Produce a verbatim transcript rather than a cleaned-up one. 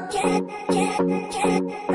Get, get, get, get.